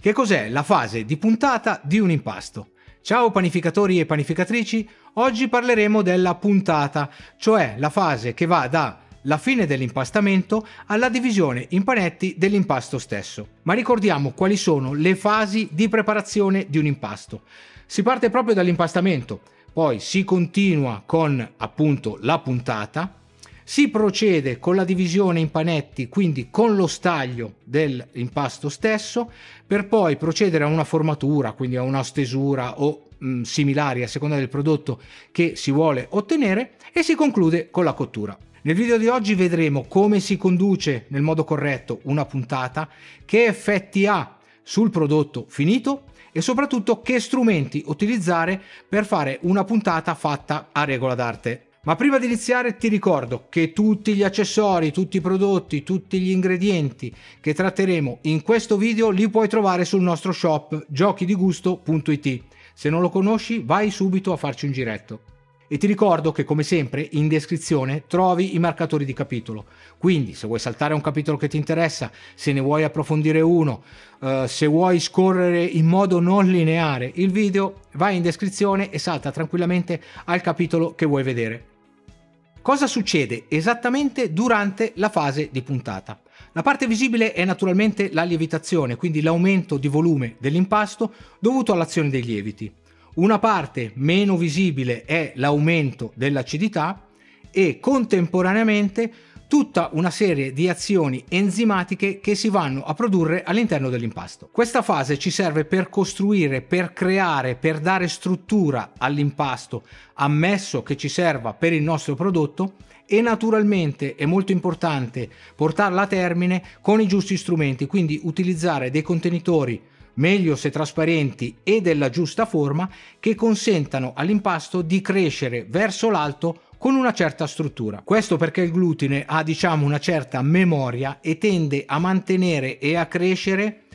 che cos'è la fase di puntata di un impasto. Ciao panificatori e panificatrici, oggi parleremo della puntata, cioè la fase che va dalla fine dell'impastamento alla divisione in panetti dell'impasto stesso. Ma ricordiamo quali sono le fasi di preparazione di un impasto. Si parte proprio dall'impastamento, poi si continua con appunto la puntata, si procede con la divisione in panetti, quindi con lo staglio dell'impasto stesso, per poi procedere a una formatura, quindi a una stesura o similari a seconda del prodotto che si vuole ottenere, e si conclude con la cottura. Nel video di oggi vedremo come si conduce nel modo corretto una puntata, che effetti ha sul prodotto finito e soprattutto che strumenti utilizzare per fare una puntata fatta a regola d'arte. Ma prima di iniziare ti ricordo che tutti gli accessori, tutti i prodotti, tutti gli ingredienti che tratteremo in questo video li puoi trovare sul nostro shop giochidigusto.it. Se non lo conosci, vai subito a farci un giretto. E ti ricordo che come sempre in descrizione trovi i marcatori di capitolo, quindi se vuoi saltare un capitolo che ti interessa, se ne vuoi approfondire uno, se vuoi scorrere in modo non lineare il video, vai in descrizione e salta tranquillamente al capitolo che vuoi vedere. Cosa succede esattamente durante la fase di puntata? La parte visibile è naturalmente la lievitazione, quindi l'aumento di volume dell'impasto dovuto all'azione dei lieviti. Una parte meno visibile è l'aumento dell'acidità e contemporaneamente tutta una serie di azioni enzimatiche che si vanno a produrre all'interno dell'impasto. Questa fase ci serve per costruire, per creare, per dare struttura all'impasto, ammesso che ci serva per il nostro prodotto, e naturalmente è molto importante portarla a termine con i giusti strumenti, quindi utilizzare dei contenitori, meglio se trasparenti e della giusta forma, che consentano all'impasto di crescere verso l'alto con una certa struttura. Questo perché il glutine ha, diciamo, una certa memoria e tende a mantenere e a crescere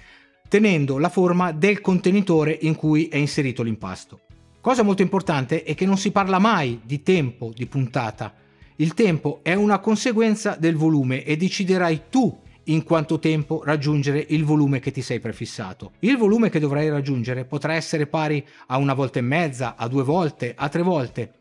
tenendo la forma del contenitore in cui è inserito l'impasto. Cosa molto importante è che non si parla mai di tempo di puntata. Il tempo è una conseguenza del volume e deciderai tu in quanto tempo raggiungere il volume che ti sei prefissato. Il volume che dovrai raggiungere potrà essere pari a 1,5 volte, a 2 volte, a 3 volte.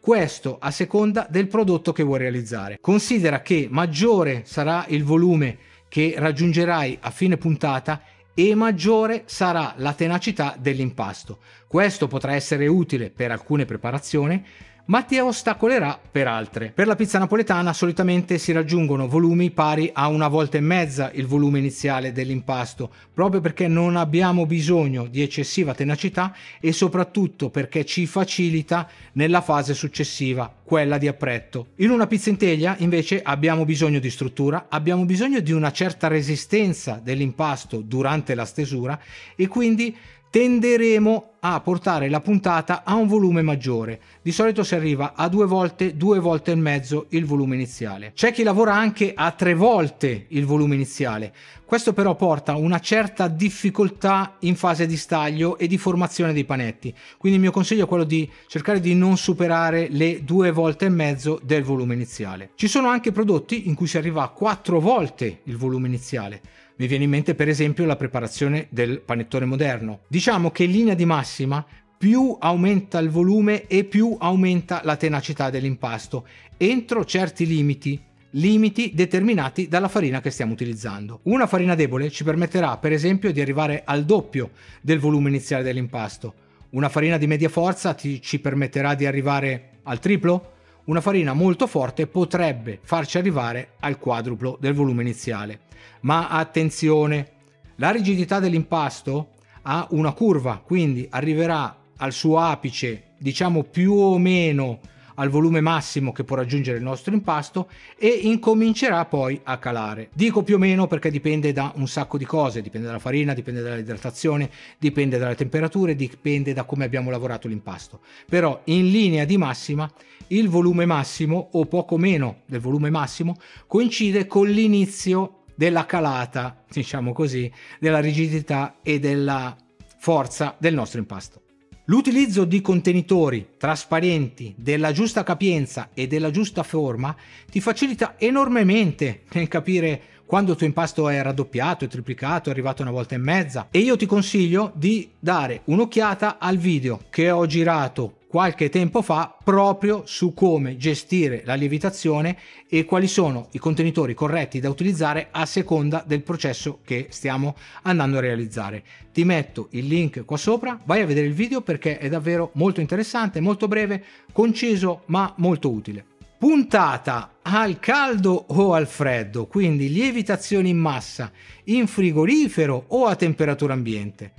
Questo a seconda del prodotto che vuoi realizzare. Considera che maggiore sarà il volume che raggiungerai a fine puntata e maggiore sarà la tenacità dell'impasto. Questo potrà essere utile per alcune preparazioni, ma ti ostacolerà per altre. Per la pizza napoletana solitamente si raggiungono volumi pari a 1,5 volte il volume iniziale dell'impasto, proprio perché non abbiamo bisogno di eccessiva tenacità e soprattutto perché ci facilita nella fase successiva, quella di appretto. In una pizza in teglia invece abbiamo bisogno di struttura, abbiamo bisogno di una certa resistenza dell'impasto durante la stesura e quindi tenderemo a portare la puntata a un volume maggiore. Di solito si arriva a 2 volte, 2,5 volte il volume iniziale. C'è chi lavora anche a 3 volte il volume iniziale. Questo però porta una certa difficoltà in fase di staglio e di formazione dei panetti. Quindi il mio consiglio è quello di cercare di non superare le 2,5 volte del volume iniziale. Ci sono anche prodotti in cui si arriva a 4 volte il volume iniziale. Mi viene in mente per esempio la preparazione del panettone moderno. Diciamo che in linea di massima più aumenta il volume e più aumenta la tenacità dell'impasto entro certi limiti determinati dalla farina che stiamo utilizzando. Una farina debole ci permetterà per esempio di arrivare al doppio del volume iniziale dell'impasto, una farina di media forza ci permetterà di arrivare al triplo, una farina molto forte potrebbe farci arrivare al quadruplo del volume iniziale. Ma attenzione, la rigidità dell'impasto ha una curva, quindi arriverà al suo apice, diciamo più o meno al volume massimo che può raggiungere il nostro impasto, e incomincerà poi a calare. Dico più o meno perché dipende da un sacco di cose, dipende dalla farina, dipende dall'idratazione, dipende dalle temperature, dipende da come abbiamo lavorato l'impasto. Però in linea di massima il volume massimo o poco meno del volume massimo coincide con l'inizio della calata, diciamo così, della rigidità e della forza del nostro impasto. L'utilizzo di contenitori trasparenti, della giusta capienza e della giusta forma ti facilita enormemente nel capire quando il tuo impasto è raddoppiato, è triplicato, è arrivato una volta e mezza. E io ti consiglio di dare un'occhiata al video che ho girato qualche tempo fa proprio su come gestire la lievitazione e quali sono i contenitori corretti da utilizzare a seconda del processo che stiamo andando a realizzare. Ti metto il link qua sopra, vai a vedere il video perché è davvero molto interessante, molto breve, conciso ma molto utile. Puntata al caldo o al freddo, quindi lievitazioni in massa, in frigorifero o a temperatura ambiente.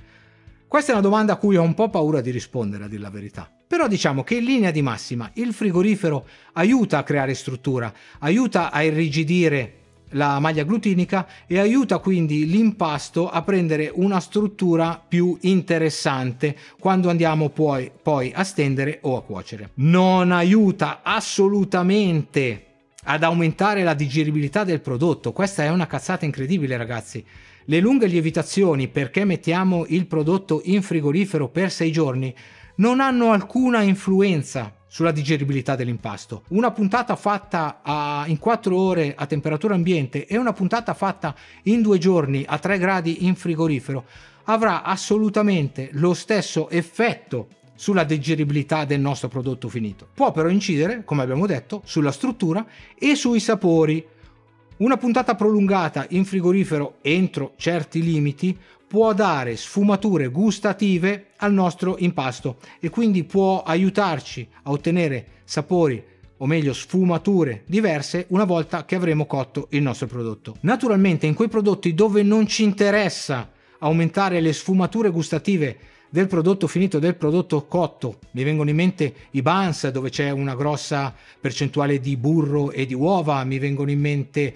Questa è una domanda a cui ho un po' paura di rispondere, a dir la verità. Però diciamo che in linea di massima il frigorifero aiuta a creare struttura, aiuta a irrigidire la maglia glutinica e aiuta quindi l'impasto a prendere una struttura più interessante quando andiamo poi a stendere o a cuocere. Non aiuta assolutamente ad aumentare la digeribilità del prodotto. Questa è una cazzata incredibile, ragazzi. Le lunghe lievitazioni, perché mettiamo il prodotto in frigorifero per 6 giorni, non hanno alcuna influenza sulla digeribilità dell'impasto. Una puntata fatta in 4 ore a temperatura ambiente e una puntata fatta in 2 giorni a 3 gradi in frigorifero avrà assolutamente lo stesso effetto sulla digeribilità del nostro prodotto finito. Può però incidere, come abbiamo detto, sulla struttura e sui sapori. Una puntata prolungata in frigorifero entro certi limiti può dare sfumature gustative al nostro impasto e quindi può aiutarci a ottenere sapori, o meglio sfumature diverse, una volta che avremo cotto il nostro prodotto. Naturalmente in quei prodotti dove non ci interessa aumentare le sfumature gustative del prodotto finito, del prodotto cotto, mi vengono in mente i buns dove c'è una grossa percentuale di burro e di uova, mi vengono in mente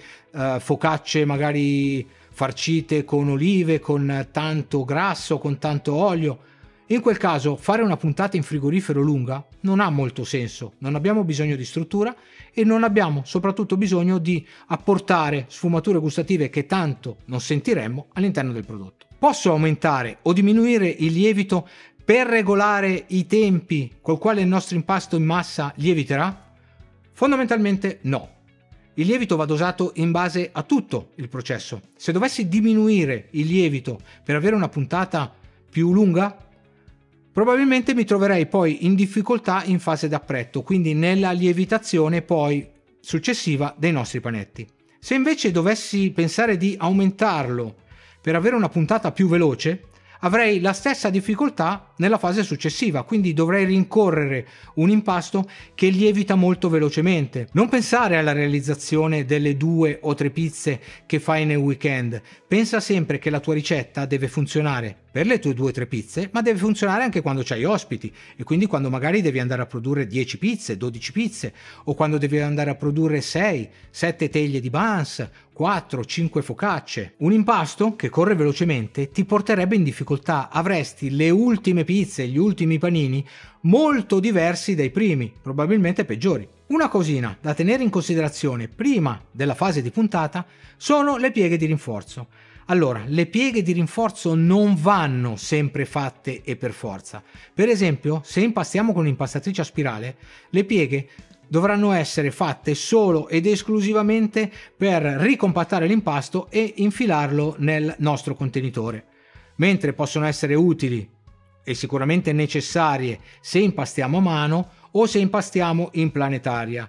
focacce magari farcite con olive, con tanto grasso, con tanto olio. In quel caso fare una puntata in frigorifero lunga non ha molto senso, non abbiamo bisogno di struttura e non abbiamo soprattutto bisogno di apportare sfumature gustative che tanto non sentiremmo all'interno del prodotto. Posso aumentare o diminuire il lievito per regolare i tempi col quale il nostro impasto in massa lieviterà? Fondamentalmente no. Il lievito va dosato in base a tutto il processo. Se dovessi diminuire il lievito per avere una puntata più lunga, probabilmente mi troverei poi in difficoltà in fase d'appretto, quindi nella lievitazione poi successiva dei nostri panetti. Se invece dovessi pensare di aumentarlo per avere una puntata più veloce, avrei la stessa difficoltà nella fase successiva, quindi dovrei rincorrere un impasto che lievita molto velocemente. Non pensare alla realizzazione delle 2 o 3 pizze che fai nel weekend, pensa sempre che la tua ricetta deve funzionare per le tue 2 o 3 pizze, ma deve funzionare anche quando c'hai ospiti e quindi quando magari devi andare a produrre 10 pizze, 12 pizze, o quando devi andare a produrre 6, 7 teglie di buns, 4, 5 focacce. Un impasto che corre velocemente ti porterebbe in difficoltà, avresti le ultime pizze, gli ultimi panini molto diversi dai primi, probabilmente peggiori. Una cosina da tenere in considerazione prima della fase di puntata sono le pieghe di rinforzo. Allora, le pieghe di rinforzo non vanno sempre fatte e per forza. Per esempio, se impastiamo con un'impastatrice a spirale, le pieghe dovranno essere fatte solo ed esclusivamente per ricompattare l'impasto e infilarlo nel nostro contenitore. Mentre possono essere utili e sicuramente necessarie se impastiamo a mano o se impastiamo in planetaria.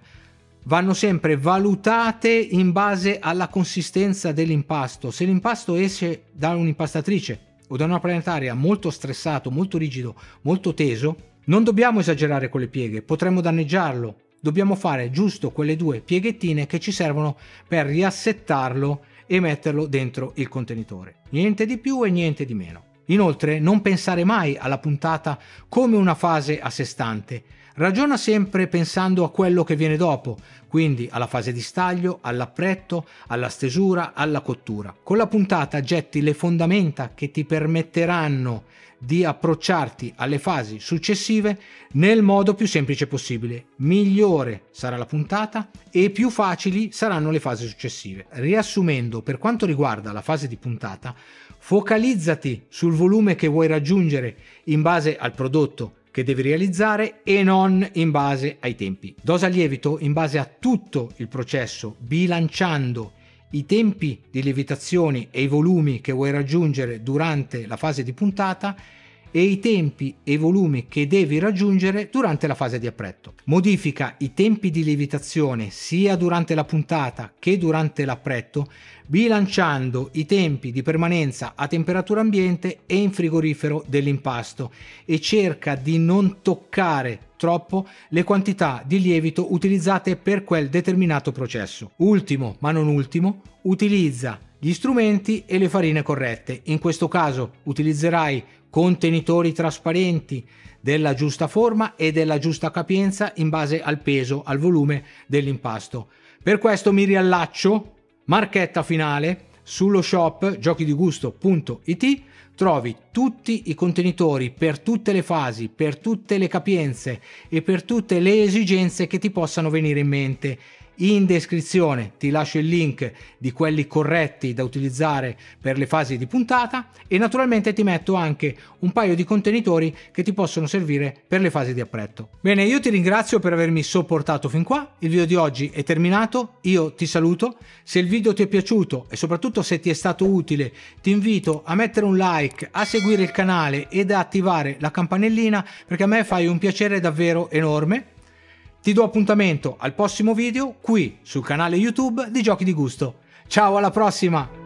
Vanno sempre valutate in base alla consistenza dell'impasto. Se l'impasto esce da un'impastatrice o da una planetaria molto stressato, molto rigido, molto teso, non dobbiamo esagerare con le pieghe, potremmo danneggiarlo. Dobbiamo fare giusto quelle 2 pieghettine che ci servono per riassettarlo e metterlo dentro il contenitore. Niente di più e niente di meno. Inoltre, non pensare mai alla puntata come una fase a sé stante. Ragiona sempre pensando a quello che viene dopo, quindi alla fase di staglio, all'appretto, alla stesura, alla cottura. Con la puntata getti le fondamenta che ti permetteranno di approcciarti alle fasi successive nel modo più semplice possibile. Migliore sarà la puntata e più facili saranno le fasi successive. Riassumendo, per quanto riguarda la fase di puntata, focalizzati sul volume che vuoi raggiungere in base al prodotto che devi realizzare e non in base ai tempi. Dosa lievito in base a tutto il processo, bilanciando i tempi di lievitazione e i volumi che vuoi raggiungere durante la fase di puntata e i tempi e i volumi che devi raggiungere durante la fase di appretto. Modifica i tempi di lievitazione sia durante la puntata che durante l'appretto, bilanciando i tempi di permanenza a temperatura ambiente e in frigorifero dell'impasto, e cerca di non toccare troppo le quantità di lievito utilizzate per quel determinato processo. Ultimo ma non ultimo, utilizza gli strumenti e le farine corrette. In questo caso utilizzerai contenitori trasparenti della giusta forma e della giusta capienza in base al peso, al volume dell'impasto. Per questo mi riallaccio, marchetta finale, sullo shop giochidigusto.it trovi tutti i contenitori per tutte le fasi, per tutte le capienze e per tutte le esigenze che ti possano venire in mente. In descrizione ti lascio il link di quelli corretti da utilizzare per le fasi di puntata e naturalmente ti metto anche un paio di contenitori che ti possono servire per le fasi di appretto. Bene, io ti ringrazio per avermi sopportato fin qua, il video di oggi è terminato, io ti saluto. Se il video ti è piaciuto e soprattutto se ti è stato utile, ti invito a mettere un like, a seguire il canale ed a attivare la campanellina, perché a me fai un piacere davvero enorme. Ti do appuntamento al prossimo video qui sul canale YouTube di Giochi di Gusto. Ciao, alla prossima!